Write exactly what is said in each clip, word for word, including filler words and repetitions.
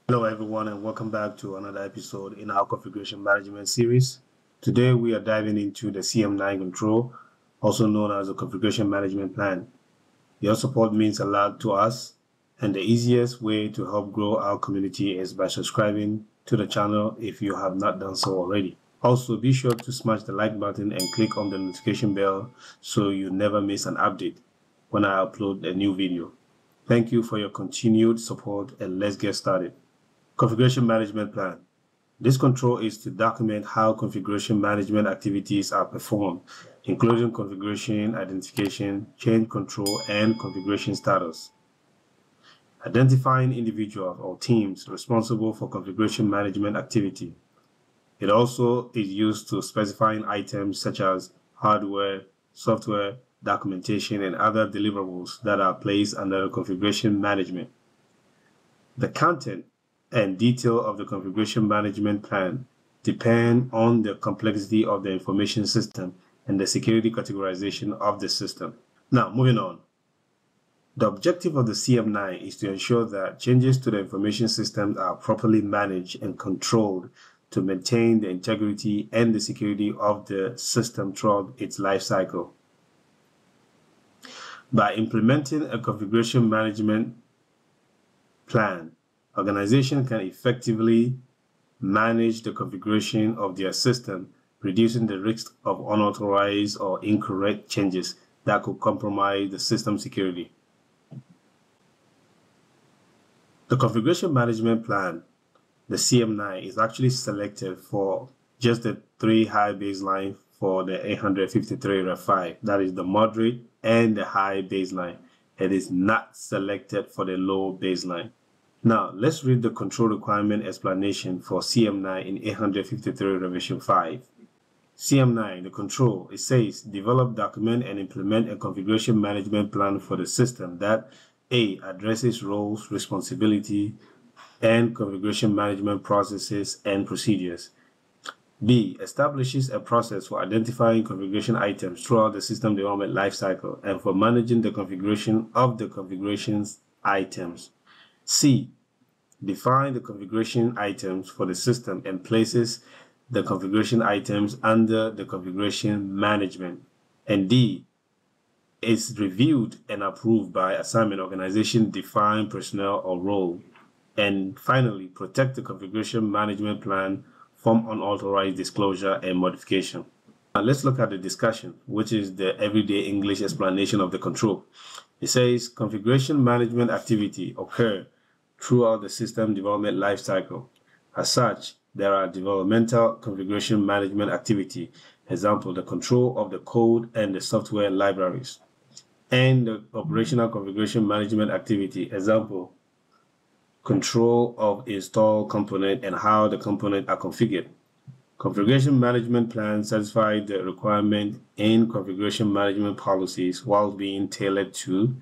Hello everyone, and welcome back to another episode in our configuration management series. Today we are diving into the C M nine control, also known as the configuration management plan. Your support means a lot to us, and the easiest way to help grow our community is by subscribing to the channel if you have not done so already. Also, be sure to smash the like button and click on the notification bell so you never miss an update when I upload a new video. Thank you for your continued support, and let's get started. Configuration management plan. This control is to document how configuration management activities are performed, including configuration identification, change control, and configuration status. Identifying individuals or teams responsible for configuration management activity. It also is used to specifying items such as hardware, software, documentation, and other deliverables that are placed under configuration management. The content and detail of the configuration management plan depend on the complexity of the information system and the security categorization of the system. Now, moving on. The objective of the C M nine is to ensure that changes to the information system are properly managed and controlled to maintain the integrity and the security of the system throughout its life cycle. By implementing a configuration management plan, organizations can effectively manage the configuration of their system, reducing the risk of unauthorized or incorrect changes that could compromise the system security. The configuration management plan, the C M nine, is actually selected for just the three high baseline for the eight fifty-three rev five, that is the moderate and the high baseline. It is not selected for the low baseline. Now, let's read the control requirement explanation for C M nine in eight fifty-three revision five. C M nine, the control, it says, develop, document, and implement a configuration management plan for the system that A, addresses roles, responsibility, and configuration management processes and procedures. B, establishes a process for identifying configuration items throughout the system development lifecycle and for managing the configuration of the configurations items. C, define the configuration items for the system and places the configuration items under the configuration management. And D, is reviewed and approved by assignment organization, defined personnel or role. And finally, protect the configuration management plan from unauthorized disclosure and modification. Now let's look at the discussion, which is the everyday English explanation of the control. It says configuration management activity occurs throughout the system development lifecycle. As such, there are developmental configuration management activity, example, the control of the code and the software libraries, and the operational configuration management activity, example, control of install component and how the component are configured. Configuration management plan satisfies the requirement in configuration management policies while being tailored to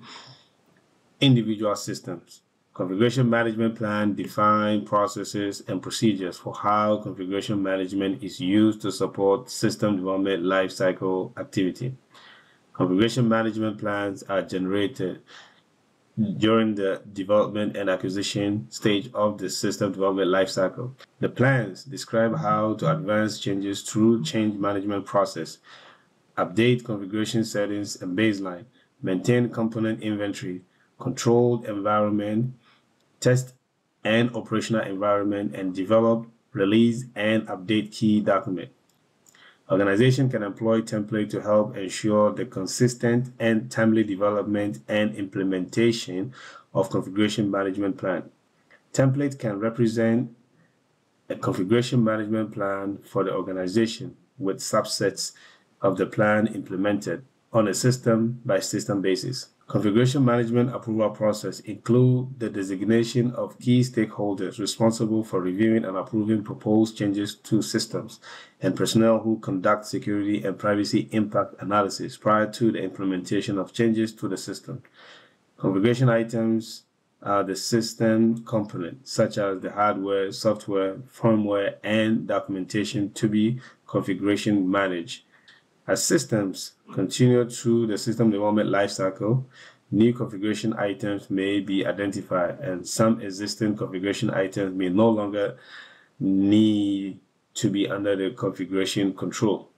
individual systems. Configuration management plan defines processes and procedures for how configuration management is used to support system development lifecycle activity. Configuration management plans are generated during the development and acquisition stage of the system development lifecycle. The plans describe how to advance changes through change management process, update configuration settings and baseline, maintain component inventory, controlled environment, test and operational environment, and develop, release, and update key document. Organization can employ template to help ensure the consistent and timely development and implementation of configuration management plan. Template can represent a configuration management plan for the organization with subsets of the plan implemented on a system by system basis. Configuration management approval process include the designation of key stakeholders responsible for reviewing and approving proposed changes to systems and personnel who conduct security and privacy impact analysis prior to the implementation of changes to the system. Configuration items are the system components such as the hardware, software, firmware, and documentation to be configuration managed. As systems continue through the system development lifecycle, new configuration items may be identified, and some existing configuration items may no longer need to be under the configuration control.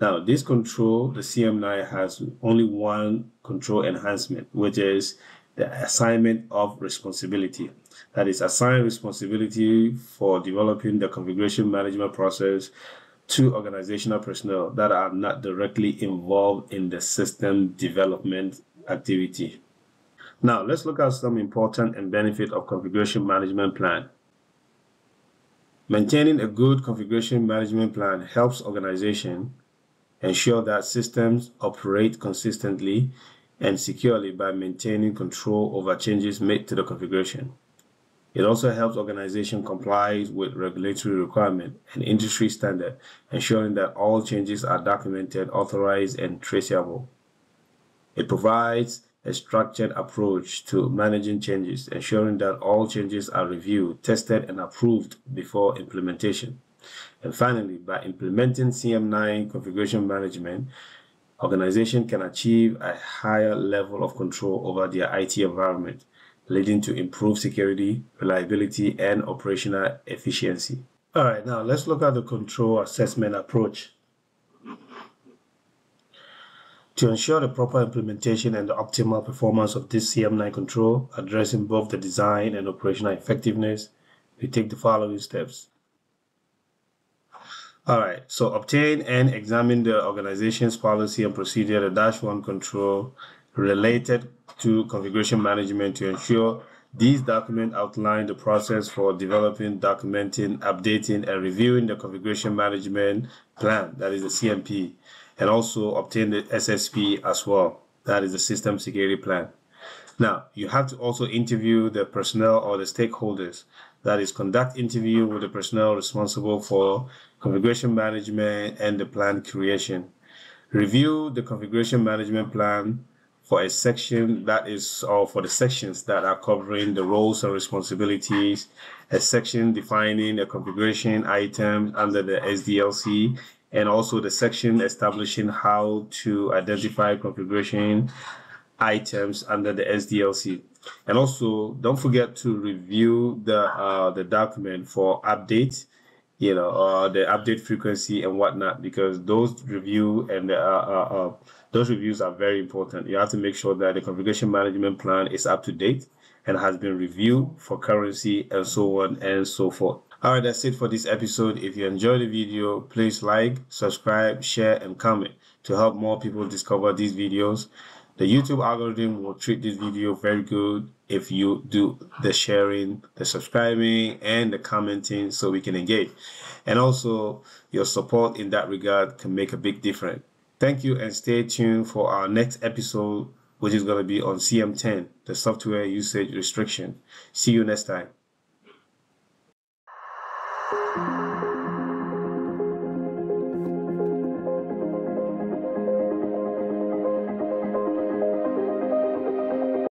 Now, this control, the C M nine has only one control enhancement, which is the assignment of responsibility. That is, assign responsibility for developing the configuration management process to organizational personnel that are not directly involved in the system development activity. Now, let's look at some important and benefit of configuration management plan. Maintaining a good configuration management plan helps organizations ensure that systems operate consistently and securely by maintaining control over changes made to the configuration. It also helps organizations comply with regulatory requirements and industry standards, ensuring that all changes are documented, authorized, and traceable. It provides a structured approach to managing changes, ensuring that all changes are reviewed, tested, and approved before implementation. And finally, by implementing C M nine configuration management, organizations can achieve a higher level of control over their I T environment, leading to improved security, reliability, and operational efficiency. All right, now let's look at the control assessment approach. To ensure the proper implementation and the optimal performance of this C M nine control, addressing both the design and operational effectiveness, we take the following steps. All right, so obtain and examine the organization's policy and procedure, the dash one control related to configuration management to ensure these documents outline the process for developing, documenting, updating, and reviewing the configuration management plan, that is the C M P, and also obtain the S S P as well, that is the system security plan. Now, you have to also interview the personnel or the stakeholders, that is conduct interview with the personnel responsible for configuration management and the plan creation. Review the configuration management plan for a section that is, or for the sections that are covering the roles and responsibilities, a section defining a configuration item under the S D L C, and also the section establishing how to identify configuration items under the S D L C. And also, don't forget to review the uh, the document for updates, you know, uh, the update frequency and whatnot, because those review and uh, uh, uh, those reviews are very important. You have to make sure that the configuration management plan is up to date and has been reviewed for currency and so on and so forth. All right, that's it for this episode. If you enjoyed the video, please like, subscribe, share, and comment to help more people discover these videos. The YouTube algorithm will treat this video very good if you do the sharing, the subscribing, and the commenting so we can engage. And also, your support in that regard can make a big difference. Thank you, and stay tuned for our next episode, which is going to be on C M ten, the software usage restriction. See you next time.